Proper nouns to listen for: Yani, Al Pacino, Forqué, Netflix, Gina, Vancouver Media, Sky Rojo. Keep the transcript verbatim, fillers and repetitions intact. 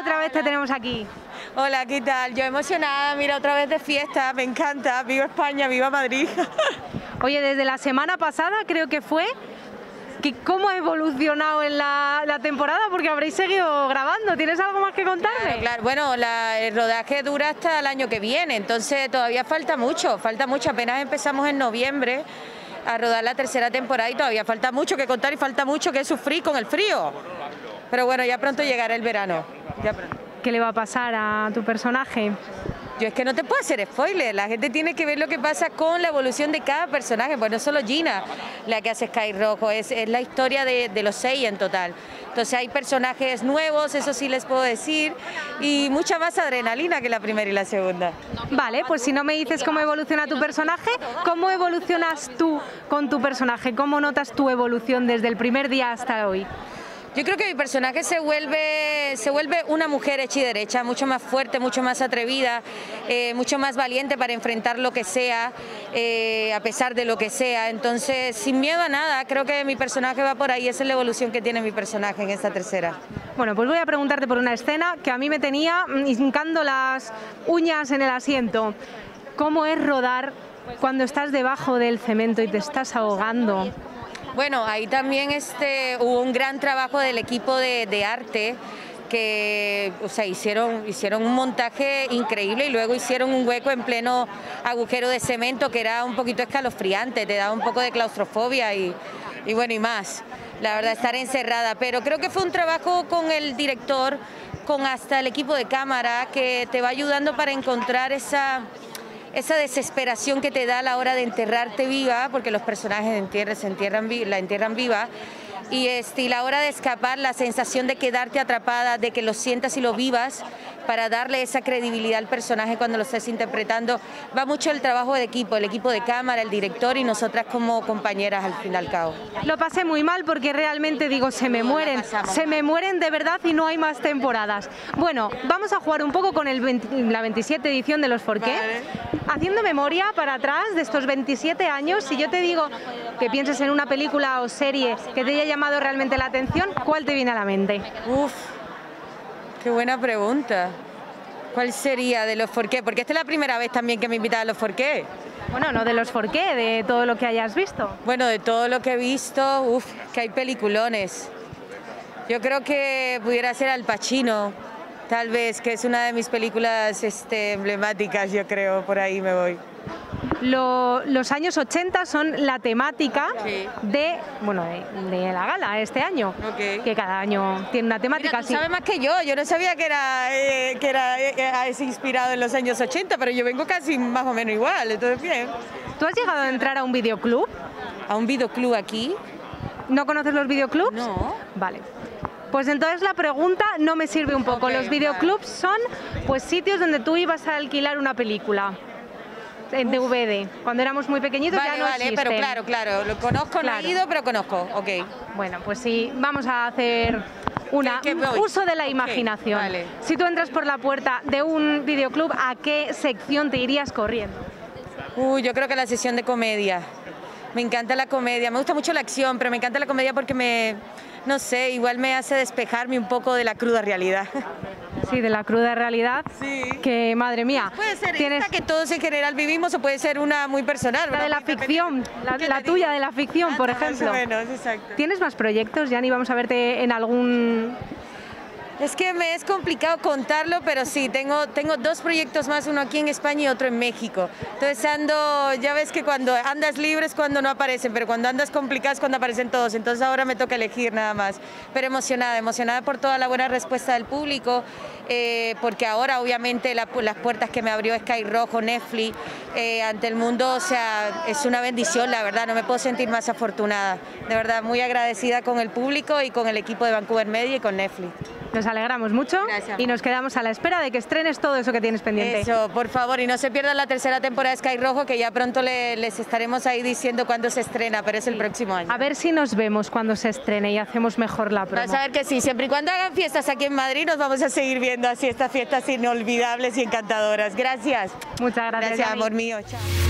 otra vez te tenemos aquí. Hola, ¿qué tal? Yo emocionada, mira, otra vez de fiesta, me encanta, viva España, viva Madrid. Oye, desde la semana pasada creo que fue, que ¿cómo ha evolucionado en la, la temporada? Porque habréis seguido grabando, ¿tienes algo más que contarme? Claro, claro. Bueno, la, el rodaje dura hasta el año que viene, entonces todavía falta mucho, falta mucho, apenas empezamos en noviembre a rodar la tercera temporada y todavía falta mucho que contar y falta mucho que sufrir con el frío. Pero bueno, ya pronto llegará el verano. Ya pronto. ¿Qué le va a pasar a tu personaje? Yo es que no te puedo hacer spoiler, la gente tiene que ver lo que pasa con la evolución de cada personaje, pues no solo Gina la que hace Sky Rojo, es, es la historia de, de los seis en total. Entonces hay personajes nuevos, eso sí les puedo decir, y mucha más adrenalina que la primera y la segunda. Vale, pues si no me dices cómo evoluciona tu personaje, ¿cómo evolucionas tú con tu personaje? ¿Cómo notas tu evolución desde el primer día hasta hoy? Yo creo que mi personaje se vuelve, se vuelve una mujer hecha y derecha, mucho más fuerte, mucho más atrevida, eh, mucho más valiente para enfrentar lo que sea, eh, a pesar de lo que sea. Entonces, sin miedo a nada, creo que mi personaje va por ahí, esa es la evolución que tiene mi personaje en esta tercera. Bueno, pues voy a preguntarte por una escena que a mí me tenía hincando las uñas en el asiento. ¿Cómo es rodar cuando estás debajo del cemento y te estás ahogando? Bueno, ahí también este, hubo un gran trabajo del equipo de, de arte que, o sea, hicieron, hicieron un montaje increíble y luego hicieron un hueco en pleno agujero de cemento que era un poquito escalofriante, te daba un poco de claustrofobia y, y bueno, y más, la verdad, estar encerrada. Pero creo que fue un trabajo con el director, con hasta el equipo de cámara que te va ayudando para encontrar esa... esa desesperación que te da a la hora de enterrarte viva, porque los personajes entierran, se entierran, la entierran viva, y, este, y la hora de escapar, la sensación de quedarte atrapada, de que lo sientas y lo vivas, para darle esa credibilidad al personaje cuando lo estés interpretando. Va mucho el trabajo de equipo, el equipo de cámara, el director y nosotras como compañeras al fin y al cabo. Lo pasé muy mal porque realmente digo, se me mueren, se me mueren de verdad y no hay más temporadas. Bueno, vamos a jugar un poco con el veinte, la veintisiete edición de los Forqué. Vale. Haciendo memoria para atrás de estos veintisiete años, si yo te digo que pienses en una película o serie que te haya llamado realmente la atención, ¿cuál te viene a la mente? Uf, qué buena pregunta. ¿Cuál sería de los Forqué? Porque esta es la primera vez también que me invitan a los Forqué. Bueno, no de los Forqué, de todo lo que hayas visto. Bueno, de todo lo que he visto, uf, que hay peliculones. Yo creo que pudiera ser Al Pacino. Tal vez, que es una de mis películas este, emblemáticas, yo creo, por ahí me voy. Lo, los años ochenta son la temática sí. de, bueno, de, de la gala este año, okay. que cada año tiene una temática así. Sabe más que yo, yo no sabía que era, eh, que era eh, es inspirado en los años ochenta, pero yo vengo casi más o menos igual, entonces bien. ¿Tú has llegado a entrar a un videoclub? ¿A un videoclub aquí? ¿No conoces los videoclubs? No. Vale. Pues entonces la pregunta no me sirve un poco. Okay, los videoclubs son pues sitios donde tú ibas a alquilar una película en D V D. Cuando éramos muy pequeñitos vale, ya no vale, existen. Pero claro, claro, lo conozco, claro. No he ido, pero conozco. Okay. Bueno, pues sí, vamos a hacer una, un uso de la imaginación. Okay, vale. Si tú entras por la puerta de un videoclub, ¿a qué sección te irías corriendo? Uy, yo creo que la sección de comedia. Me encanta la comedia, me gusta mucho la acción, pero me encanta la comedia porque me... No sé, igual me hace despejarme un poco de la cruda realidad. Sí, de la cruda realidad, sí. Que madre mía. Pues puede ser tienes... esta que todos en general vivimos o puede ser una muy personal. La ¿no? de la ficción, la, la tuya de la ficción, ah, por no, ejemplo. Menos, exacto. ¿Tienes más proyectos, Yani? Vamos a verte en algún... Es que me es complicado contarlo, pero sí, tengo, tengo dos proyectos más, uno aquí en España y otro en México. Entonces ando, ya ves que cuando andas libre es cuando no aparecen, pero cuando andas complicado es cuando aparecen todos. Entonces ahora me toca elegir nada más. Pero emocionada, emocionada por toda la buena respuesta del público, eh, porque ahora obviamente la, las puertas que me abrió Sky Rojo, Netflix, eh, ante el mundo, o sea, es una bendición, la verdad, no me puedo sentir más afortunada. De verdad, muy agradecida con el público y con el equipo de Vancouver Media y con Netflix. Nos alegramos mucho. Gracias. Y nos quedamos a la espera de que estrenes todo eso que tienes pendiente. Eso, por favor, y no se pierdan la tercera temporada de Sky Rojo, que ya pronto le, les estaremos ahí diciendo cuándo se estrena, pero es el sí. próximo año. A ver si nos vemos cuando se estrene y hacemos mejor la promo. Vas a ver que sí, siempre y cuando hagan fiestas aquí en Madrid nos vamos a seguir viendo así estas fiestas inolvidables y encantadoras. Gracias. Muchas gracias. Gracias, amor mío. Chao.